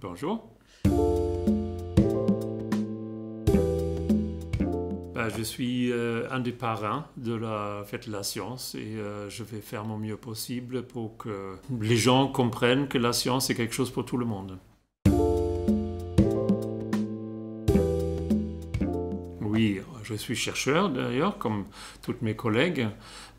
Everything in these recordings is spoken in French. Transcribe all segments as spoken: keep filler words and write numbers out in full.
Bonjour. Je suis un des parrains de la Fête de la Science et je vais faire mon mieux possible pour que les gens comprennent que la science est quelque chose pour tout le monde. Oui, je suis chercheur d'ailleurs, comme tous mes collègues,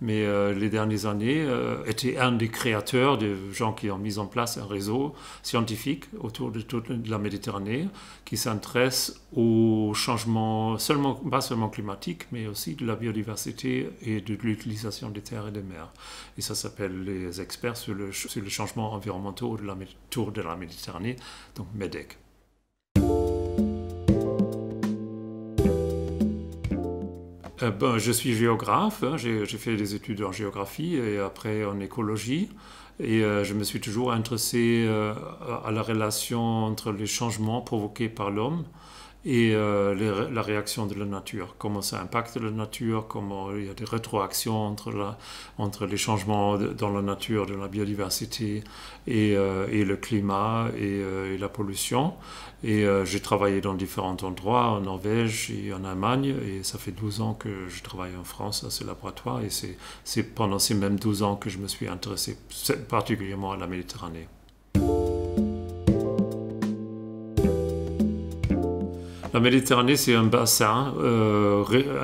mais euh, les dernières années, euh, j'étais un des créateurs, des gens qui ont mis en place un réseau scientifique autour de toute la Méditerranée, qui s'intéresse au changement, seulement, pas seulement climatique, mais aussi de la biodiversité et de l'utilisation des terres et des mers. Et ça s'appelle les experts sur le, sur le changement environnemental autour de la Méditerranée, donc MEDEC. Ben, je suis géographe, hein, j'ai fait des études en géographie et après en écologie. Et euh, je me suis toujours intéressé euh, à la relation entre les changements provoqués par l'homme et euh, les, la réaction de la nature. Comment ça impacte la nature, comment il y a des rétroactions entre, la, entre les changements de, dans la nature, de la biodiversité et, euh, et le climat et, euh, et la pollution. Et euh, j'ai travaillé dans différents endroits, en Norvège et en Allemagne, et ça fait douze ans que je travaille en France à ce laboratoire, et c'est pendant ces mêmes douze ans que je me suis intéressé particulièrement à la Méditerranée. La Méditerranée, c'est un bassin, euh,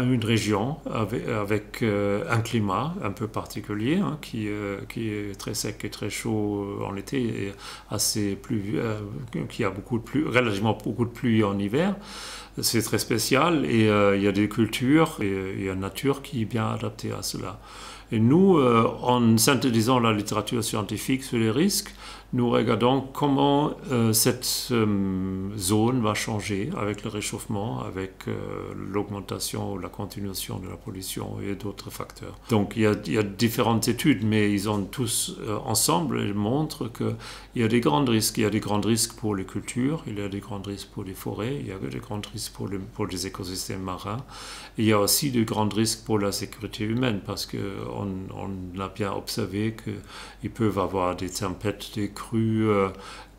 une région avec, avec euh, un climat un peu particulier, hein, qui, euh, qui est très sec et très chaud en été et assez pluvieux, euh, qui a beaucoup de pluie, relativement beaucoup de pluie en hiver. C'est très spécial et euh, il y a des cultures et, et une nature qui est bien adaptée à cela. Et nous, euh, en synthétisant la littérature scientifique sur les risques, nous regardons comment euh, cette euh, zone va changer avec le réchauffement, avec euh, l'augmentation ou la continuation de la pollution et d'autres facteurs. Donc il y, a, il y a différentes études, mais ils ont tous euh, ensemble, ils montrent qu'il y a des grands risques. Il y a des grands risques pour les cultures, il y a des grands risques pour les forêts, il y a des grands risques pour, le, pour les écosystèmes marins. Et il y a aussi des grands risques pour la sécurité humaine, parce que On, on a bien observé qu'ils peuvent avoir des tempêtes, des crues, euh,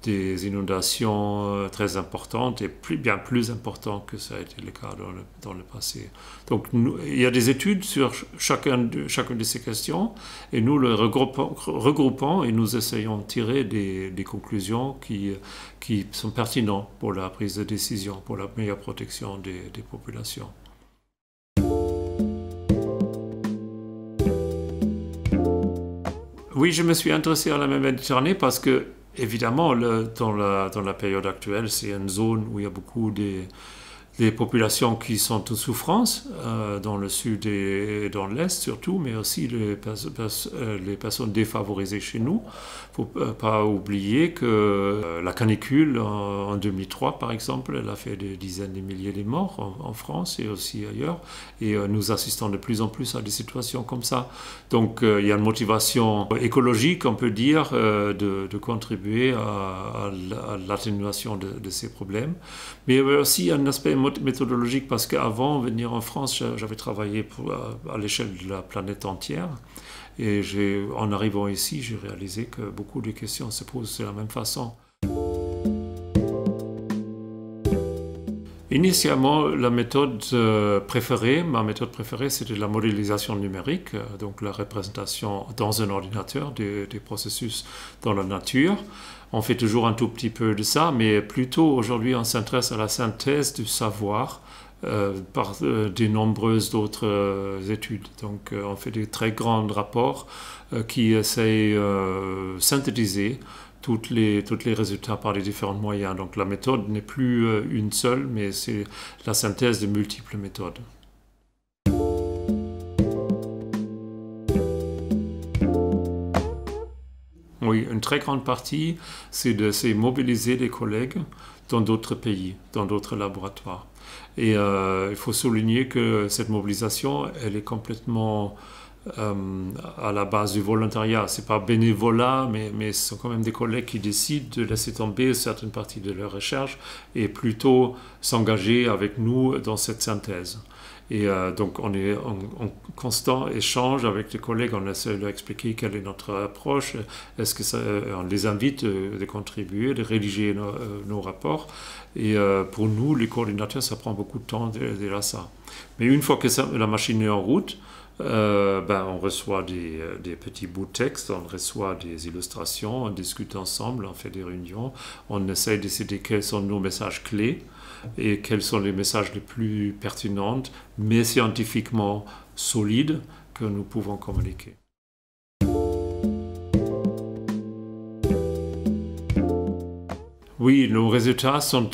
des inondations euh, très importantes et plus, bien plus importantes que ça a été le cas dans le, dans le passé. Donc nous, il y a des études sur chacun de, chacune de ces questions et nous les regroupons, regroupons et nous essayons de tirer des, des conclusions qui, qui sont pertinentes pour la prise de décision, pour la meilleure protection des, des populations. Oui, je me suis intéressé à la Méditerranée parce que, évidemment, le, dans, la, dans la période actuelle, c'est une zone où il y a beaucoup de, des populations qui sont en souffrance, euh, dans le sud et dans l'est surtout, mais aussi les, pers pers les personnes défavorisées chez nous. Il ne faut pas oublier que euh, la canicule en, en deux mille trois, par exemple, elle a fait des dizaines de milliers de morts en, en France et aussi ailleurs, et euh, nous assistons de plus en plus à des situations comme ça. Donc euh, il y a une motivation écologique, on peut dire, euh, de, de contribuer à, à l'atténuation de, de ces problèmes, mais il y a aussi un aspect méthodologique, parce qu'avant de venir en France, j'avais travaillé pour, à l'échelle de la planète entière. Et en arrivant ici, j'ai réalisé que beaucoup de questions se posent de la même façon. Initialement, la méthode préférée, ma méthode préférée, c'était la modélisation numérique, donc la représentation dans un ordinateur des, des processus dans la nature. On fait toujours un tout petit peu de ça, mais plutôt aujourd'hui, on s'intéresse à la synthèse du savoir euh, par euh, de nombreuses autres euh, études. Donc, euh, on fait des très grands rapports euh, qui essayent de euh, synthétiser Toutes les, tous les résultats par les différents moyens. Donc la méthode n'est plus une seule, mais c'est la synthèse de multiples méthodes. Oui, une très grande partie, c'est de c'est mobiliser des collègues dans d'autres pays, dans d'autres laboratoires. Et euh, il faut souligner que cette mobilisation, elle est complètement Euh, à la base du volontariat. Ce n'est pas bénévolat, mais, mais ce sont quand même des collègues qui décident de laisser tomber certaines parties de leur recherche et plutôt s'engager avec nous dans cette synthèse. Et euh, donc, on est en, en constant échange avec les collègues, on essaie de leur expliquer quelle est notre approche, est-ce que ça, on les invite de contribuer, de rédiger nos, nos rapports. Et euh, pour nous, les coordinateurs, ça prend beaucoup de temps déjà ça. Mais une fois que ça, la machine est en route, Euh, ben, on reçoit des, des petits bouts de texte, on reçoit des illustrations, on discute ensemble, on fait des réunions, on essaye de décider quels sont nos messages clés et quels sont les messages les plus pertinents, mais scientifiquement solides, que nous pouvons communiquer. Oui, nos résultats sont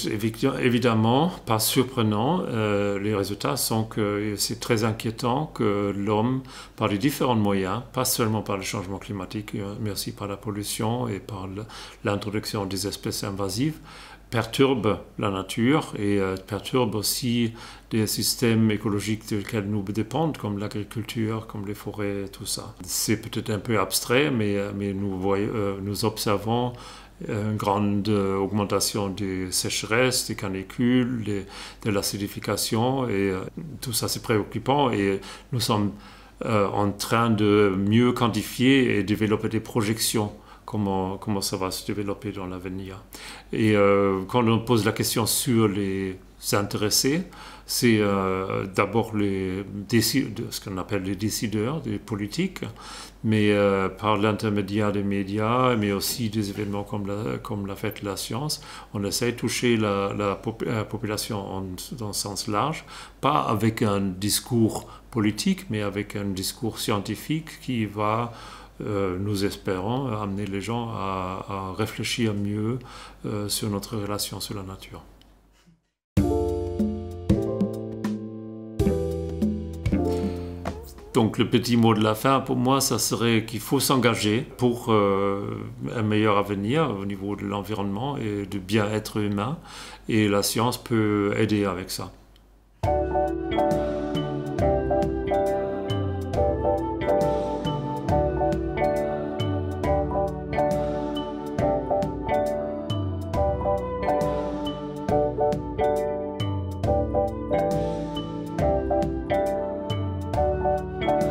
évidemment pas surprenants. Euh, les résultats sont que c'est très inquiétant que l'homme, par les différents moyens, pas seulement par le changement climatique, mais aussi par la pollution et par l'introduction des espèces invasives, perturbe la nature et euh, perturbe aussi des systèmes écologiques desquels nous dépendons, comme l'agriculture, comme les forêts, tout ça. C'est peut-être un peu abstrait, mais, mais nous, voyons, euh, nous observons une grande augmentation des sécheresses, des canicules, des, de l'acidification, et euh, tout ça c'est préoccupant, et nous sommes euh, en train de mieux quantifier et développer des projections, comment, comment ça va se développer dans l'avenir. Et euh, quand on pose la question sur les intéressés, c'est euh, d'abord les ce qu'on appelle les décideurs, des politiques, mais euh, par l'intermédiaire des médias, mais aussi des événements comme la, comme la Fête de la Science, on essaie de toucher la, la, la population en, dans le sens large, pas avec un discours politique, mais avec un discours scientifique qui va, euh, nous espérons, amener les gens à, à réfléchir mieux euh, sur notre relation sur la nature. Donc le petit mot de la fin, pour moi, ça serait qu'il faut s'engager pour euh, un meilleur avenir au niveau de l'environnement et du bien-être humain. Et la science peut aider avec ça. Thank you.